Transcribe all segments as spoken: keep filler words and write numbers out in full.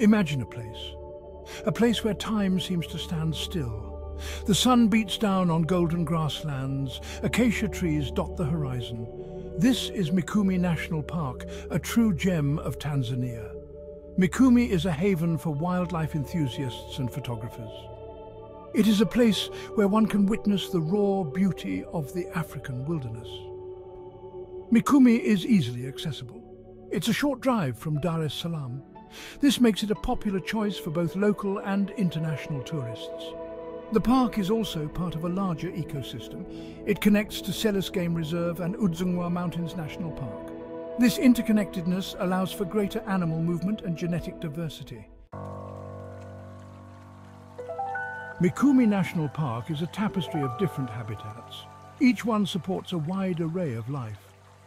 Imagine a place, a place where time seems to stand still. The sun beats down on golden grasslands, acacia trees dot the horizon. This is Mikumi National Park, a true gem of Tanzania. Mikumi is a haven for wildlife enthusiasts and photographers. It is a place where one can witness the raw beauty of the African wilderness. Mikumi is easily accessible. It's a short drive from Dar es Salaam. This makes it a popular choice for both local and international tourists. The park is also part of a larger ecosystem. It connects to Selous Game Reserve and Udzungwa Mountains National Park. This interconnectedness allows for greater animal movement and genetic diversity. Mikumi National Park is a tapestry of different habitats. Each one supports a wide array of life.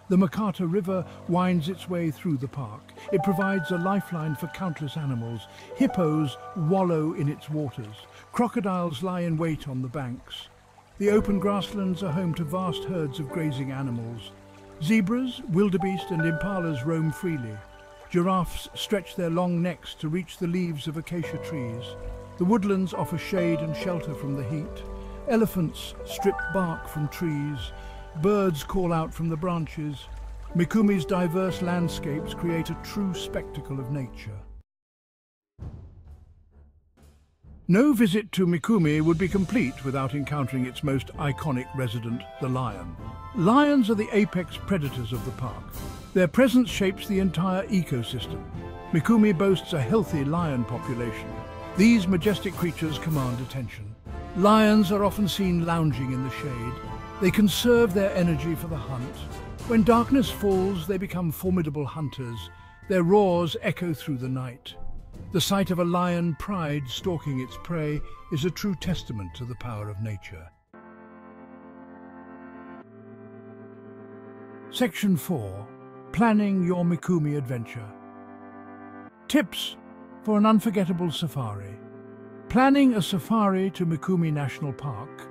The Makata River winds its way through the park. It provides a lifeline for countless animals. Hippos wallow in its waters. Crocodiles lie in wait on the banks. The open grasslands are home to vast herds of grazing animals. Zebras, wildebeest and impalas roam freely. Giraffes stretch their long necks to reach the leaves of acacia trees. The woodlands offer shade and shelter from the heat. Elephants strip bark from trees. Birds call out from the branches. Mikumi's diverse landscapes create a true spectacle of nature. No visit to Mikumi would be complete without encountering its most iconic resident, the lion. Lions are the apex predators of the park. Their presence shapes the entire ecosystem. Mikumi boasts a healthy lion population. These majestic creatures command attention. Lions are often seen lounging in the shade. They conserve their energy for the hunt. When darkness falls, they become formidable hunters. Their roars echo through the night. The sight of a lion pride stalking its prey is a true testament to the power of nature. Section four. Planning your Mikumi adventure. Tips for an unforgettable safari. Planning a safari to Mikumi National Park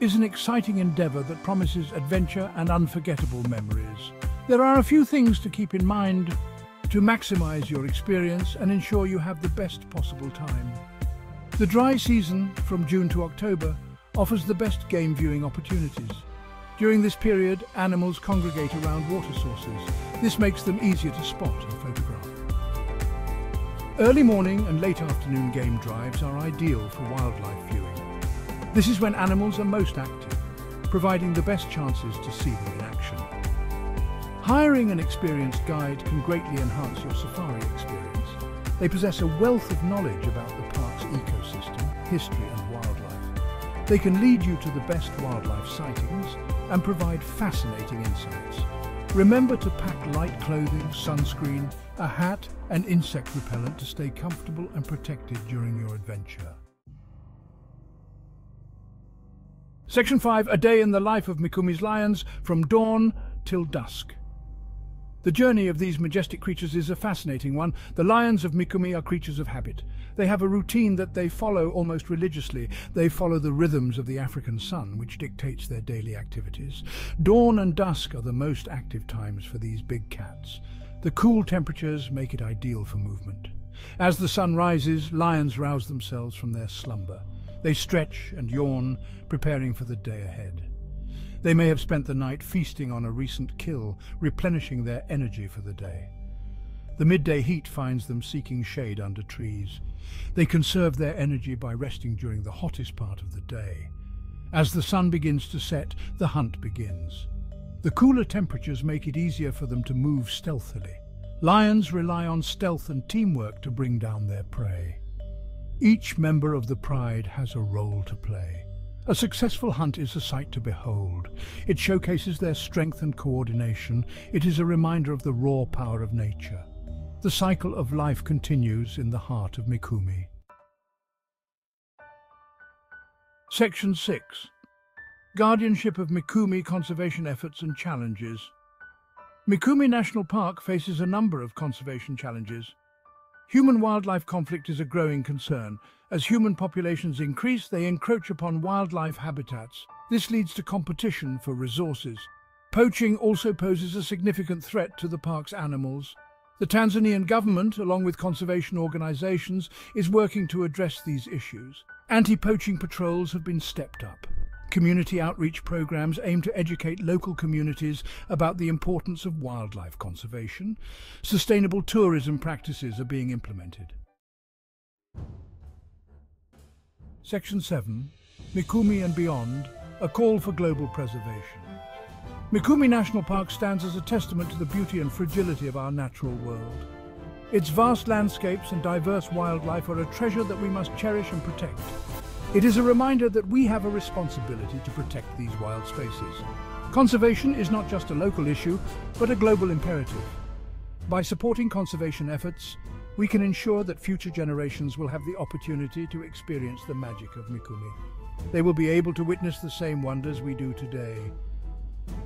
is an exciting endeavor that promises adventure and unforgettable memories. There are a few things to keep in mind to maximize your experience and ensure you have the best possible time. The dry season, from June to October, offers the best game viewing opportunities. During this period, animals congregate around water sources. This makes them easier to spot and photograph. Early morning and late afternoon game drives are ideal for wildlife viewing. This is when animals are most active, providing the best chances to see them in action. Hiring an experienced guide can greatly enhance your safari experience. They possess a wealth of knowledge about the park's ecosystem, history and wildlife. They can lead you to the best wildlife sightings and provide fascinating insights. Remember to pack light clothing, sunscreen, a hat and insect repellent to stay comfortable and protected during your adventure. Section five, a day in the life of Mikumi's lions, from dawn till dusk. The journey of these majestic creatures is a fascinating one. The lions of Mikumi are creatures of habit. They have a routine that they follow almost religiously. They follow the rhythms of the African sun, which dictates their daily activities. Dawn and dusk are the most active times for these big cats. The cool temperatures make it ideal for movement. As the sun rises, lions rouse themselves from their slumber. They stretch and yawn, preparing for the day ahead. They may have spent the night feasting on a recent kill, replenishing their energy for the day. The midday heat finds them seeking shade under trees. They conserve their energy by resting during the hottest part of the day. As the sun begins to set, the hunt begins. The cooler temperatures make it easier for them to move stealthily. Lions rely on stealth and teamwork to bring down their prey. Each member of the pride has a role to play. A successful hunt is a sight to behold. It showcases their strength and coordination. It is a reminder of the raw power of nature. The cycle of life continues in the heart of Mikumi. Section six. Guardianship of Mikumi conservation efforts and challenges. Mikumi National Park faces a number of conservation challenges. Human-wildlife conflict is a growing concern. As human populations increase, they encroach upon wildlife habitats. This leads to competition for resources. Poaching also poses a significant threat to the park's animals. The Tanzanian government, along with conservation organisations, is working to address these issues. Anti-poaching patrols have been stepped up. Community outreach programmes aim to educate local communities about the importance of wildlife conservation. Sustainable tourism practices are being implemented. Section seven. Mikumi and Beyond, a call for global preservation. Mikumi National Park stands as a testament to the beauty and fragility of our natural world. Its vast landscapes and diverse wildlife are a treasure that we must cherish and protect. It is a reminder that we have a responsibility to protect these wild spaces. Conservation is not just a local issue, but a global imperative. By supporting conservation efforts, we can ensure that future generations will have the opportunity to experience the magic of Mikumi. They will be able to witness the same wonders we do today.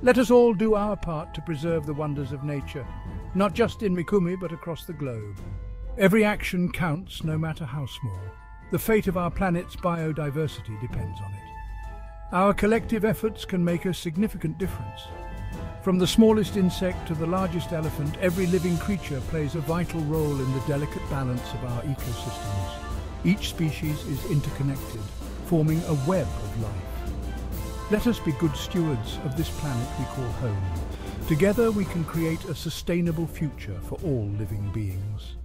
Let us all do our part to preserve the wonders of nature, not just in Mikumi but across the globe. Every action counts, no matter how small. The fate of our planet's biodiversity depends on it. Our collective efforts can make a significant difference. From the smallest insect to the largest elephant, every living creature plays a vital role in the delicate balance of our ecosystems. Each species is interconnected, forming a web of life. Let us be good stewards of this planet we call home. Together we can create a sustainable future for all living beings.